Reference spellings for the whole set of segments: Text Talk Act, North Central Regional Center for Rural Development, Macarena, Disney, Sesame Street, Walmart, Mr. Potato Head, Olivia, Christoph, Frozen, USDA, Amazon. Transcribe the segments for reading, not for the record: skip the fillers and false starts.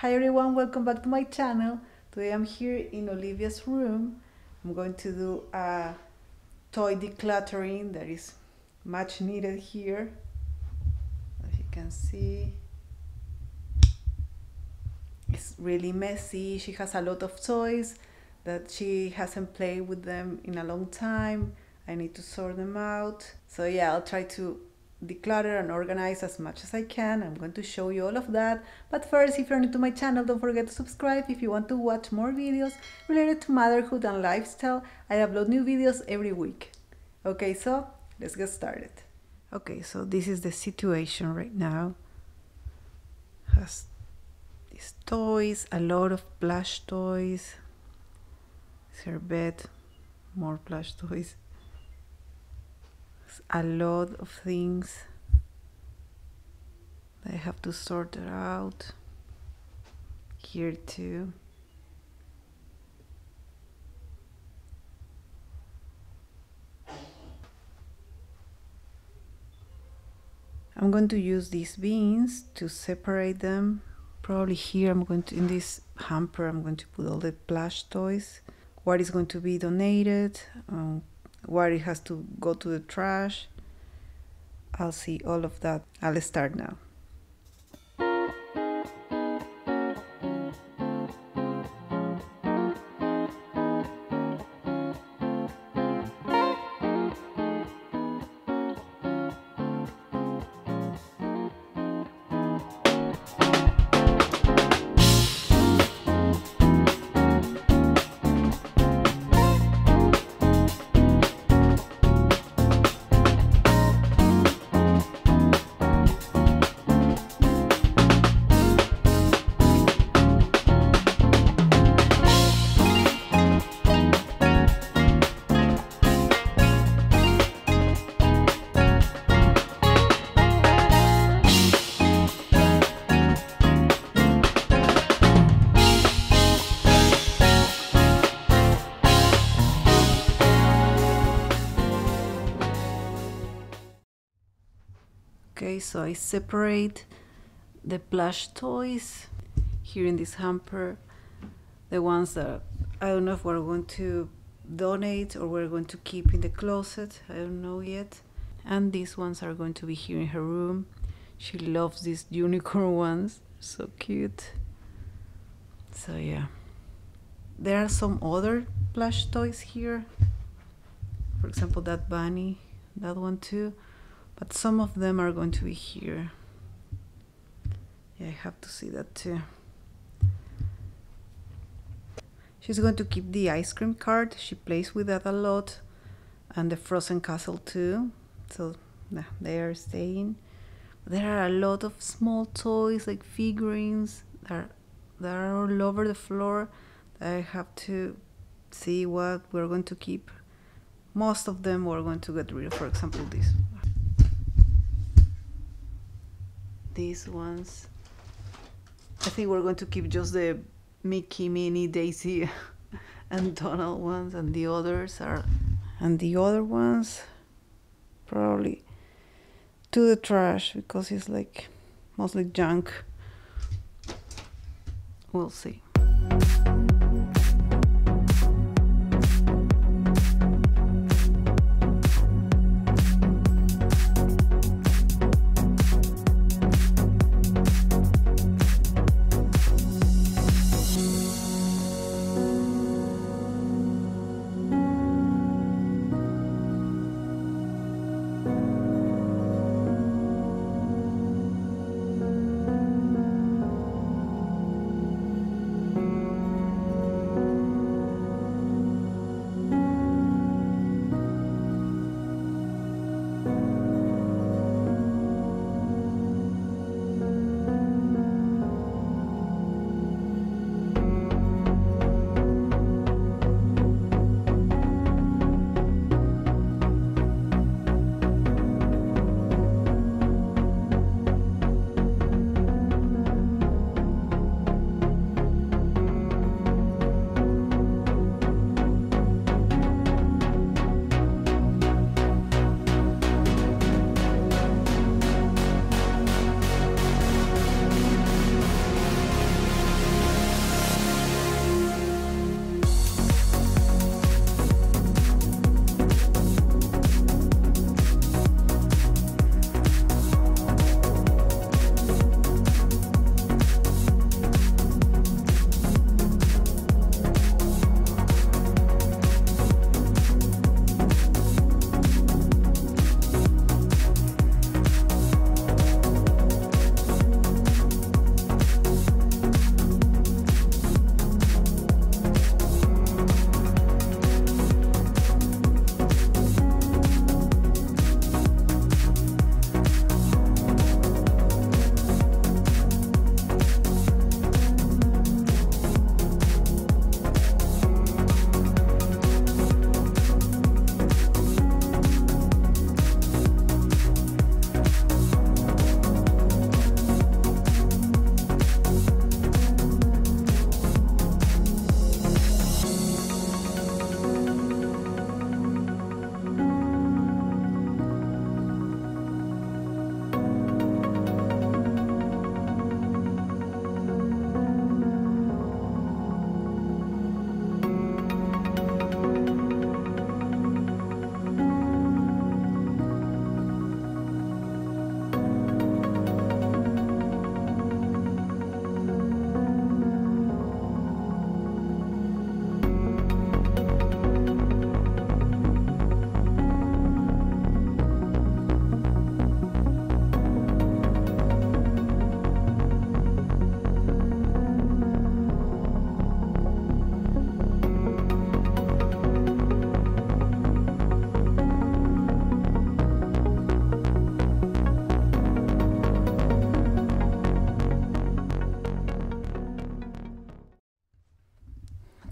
Hi everyone, welcome back to my channel. Today I'm here in Olivia's room. I'm going to do a toy decluttering that is much needed here. As you can see, it's really messy. She has a lot of toys that she hasn't played with them in a long time. I need to sort them out. So yeah, I'll try to declutter and organize as much as I can. I'm going to show you all of that, but first, if you're new to my channel, don't forget to subscribe if you want to watch more videos related to motherhood and lifestyle. I upload new videos every week. Okay, so let's get started. Okay, so this is the situation right now. Has these toys, a lot of plush toys. It's her bed, more plush toys. A lot of things that I have to sort it out. Here too. I'm going to use these bins to separate them. Probably here I'm going to, in this hamper, I'm going to put all the plush toys. What is going to be donated? Where it has to go to the trash. I'll see all of that. I'll start now. So I separate the plush toys here in this hamper, the ones that I don't know if we're going to donate or we're going to keep in the closet, I don't know yet. And these ones are going to be here in her room. She loves these unicorn ones, so cute. So yeah, there are some other plush toys here, for example that bunny, that one too. But some of them are going to be here. Yeah, I have to see that too. She's going to keep the ice cream cart. She plays with that a lot. And the Frozen castle too. So nah, they are staying. There are a lot of small toys, like figurines, that are all over the floor. I have to see what we're going to keep. Most of them we're going to get rid of. For example, this. These ones, I think we're going to keep just the Mickey, Minnie, Daisy and Donald ones, and the others are, and the other ones probably to the trash because it's like mostly junk. We'll see.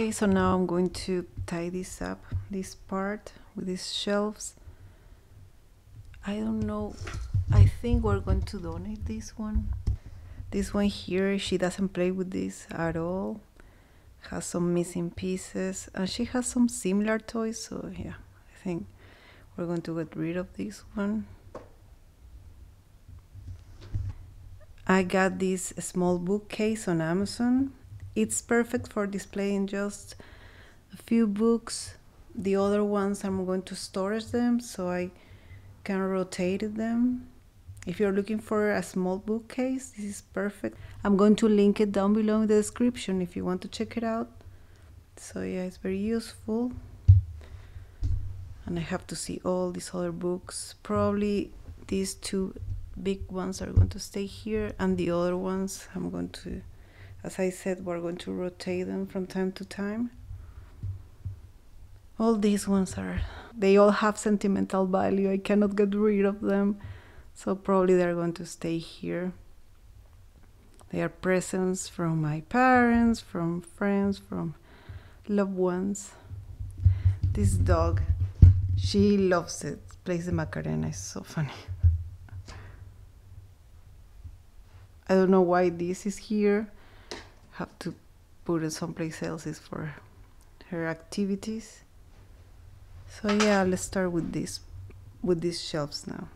Okay, so now I'm going to tie this up, this part with these shelves. I don't know, I think we're going to donate this one. This one here, she doesn't play with this at all. Has some missing pieces, and she has some similar toys, so yeah, I think we're going to get rid of this one. I got this small bookcase on Amazon. It's perfect for displaying just a few books. The other ones I'm going to storage them, so I can rotate them. If you're looking for a small bookcase, this is perfect. I'm going to link it down below in the description if you want to check it out. So yeah, it's very useful. And I have to see all these other books. Probably these two big ones are going to stay here, and the other ones I'm going to, as I said, we're going to rotate them from time to time. All these ones are, they all have sentimental value. I cannot get rid of them. So probably they're going to stay here. They are presents from my parents, from friends, from loved ones. This dog, she loves it, plays the Macarena, it's so funny. I don't know why this is here. Have to put it someplace else, it's for her activities. So yeah, let's start with this, with these shelves now.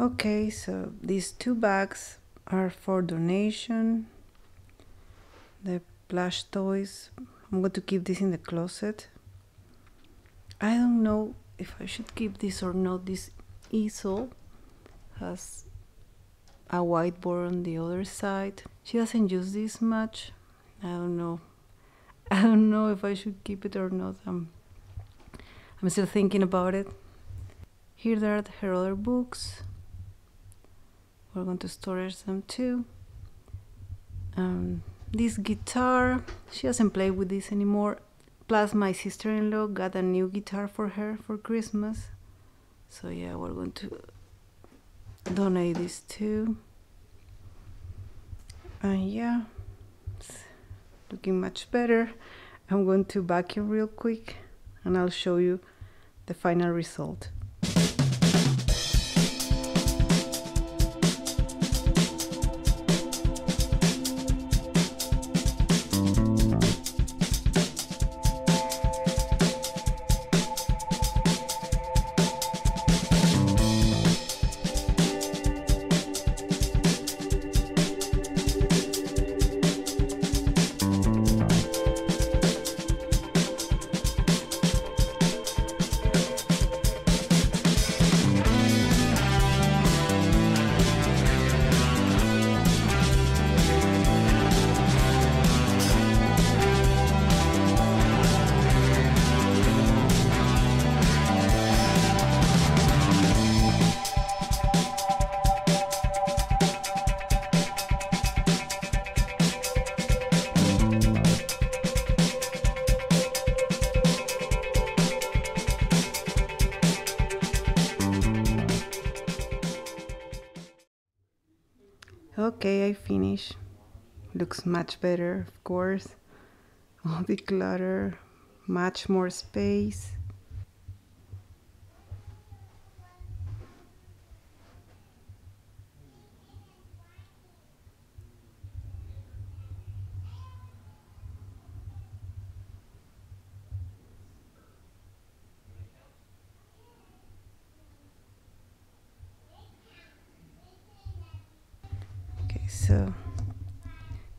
Okay, so these two bags are for donation. The plush toys, I'm going to keep this in the closet. I don't know if I should keep this or not. This easel has a whiteboard on the other side. She doesn't use this much. I don't know. I don't know if I should keep it or not. I'm still thinking about it. Here are her other books. We're going to storage them too. This guitar, she doesn't play with this anymore. Plus my sister-in-law got a new guitar for her for Christmas. So yeah, we're going to donate this too. And yeah, it's looking much better. I'm going to vacuum real quick and I'll show you the final result. Okay, I finished. Looks much better, of course. All the clutter, much more space.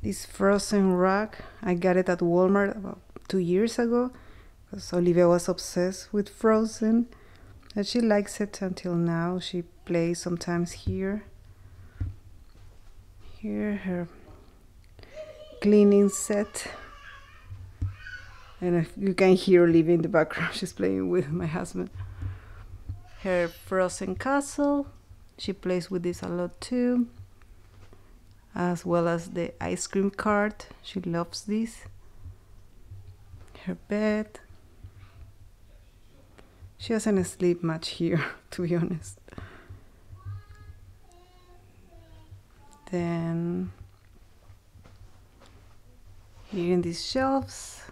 this Frozen rug. I got it at Walmart about 2 years ago because Olivia was obsessed with Frozen and she likes it until now. She plays sometimes here. Here, her cleaning set. And if you can hear Olivia in the background, she's playing with my husband. Her Frozen castle. She plays with this a lot too. As well as the ice cream cart. She loves this. Her bed. She doesn't sleep much here, to be honest. Then here in these shelves,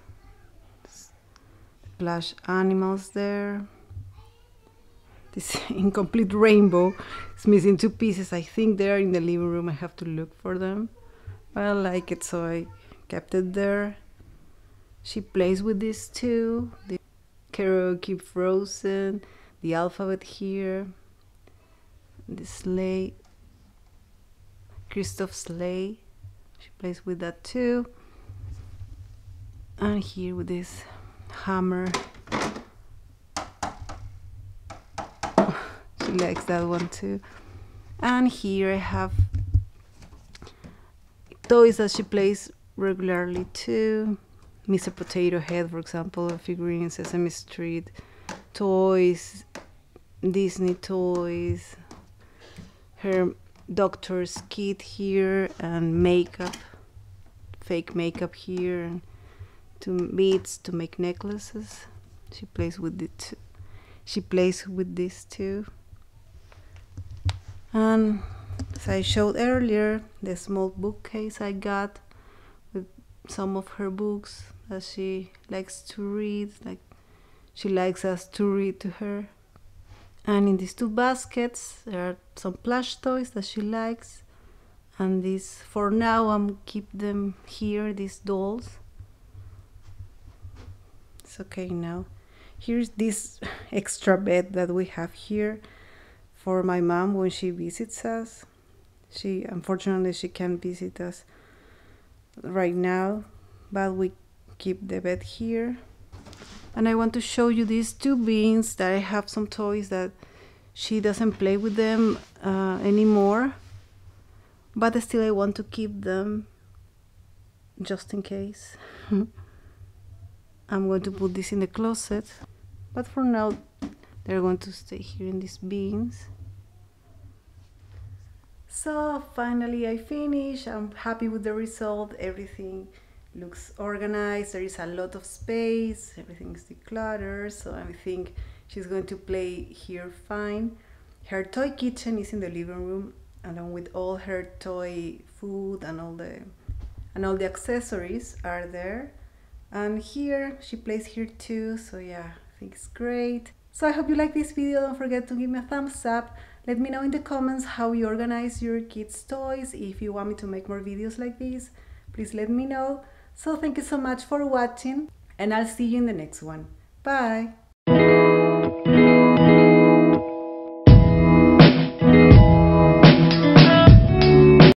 plush animals there. This incomplete rainbow is missing two pieces. I think they are in the living room. I have to look for them. But I like it, so I kept it there. She plays with this too. The karaoke Frozen, the alphabet here, the sleigh. Christoph's sleigh, she plays with that too. And here with this hammer. She likes that one too. And here I have toys that she plays regularly too. Mr. Potato Head, for example, a figurine, Sesame Street, toys, Disney toys, her doctor's kit here, and makeup, fake makeup here, and two beads to make necklaces. She plays with it. She plays with this too. And as I showed earlier, the small bookcase I got with some of her books that she likes to read, like she likes us to read to her. And in these two baskets, there are some plush toys that she likes. And these, for now, I'm keep them here, these dolls. It's okay now. Here's this extra bed that we have here for my mom when she visits us. She, unfortunately, she can't visit us right now, but we keep the bed here. And I want to show you these two bins that I have some toys that she doesn't play with them anymore. But still I want to keep them just in case. I'm going to put this in the closet. But for now they're going to stay here in these bins. So finally I finished. I'm happy with the result. Everything looks organized, there is a lot of space, everything is decluttered, so I think she's going to play here fine. Her toy kitchen is in the living room, along with all her toy food and all the accessories are there. And here, she plays here too, so yeah, I think it's great. So I hope you like this video, don't forget to give me a thumbs up. Let me know in the comments how you organize your kids' toys, if you want me to make more videos like this, please let me know. So thank you so much for watching, and I'll see you in the next one. Bye!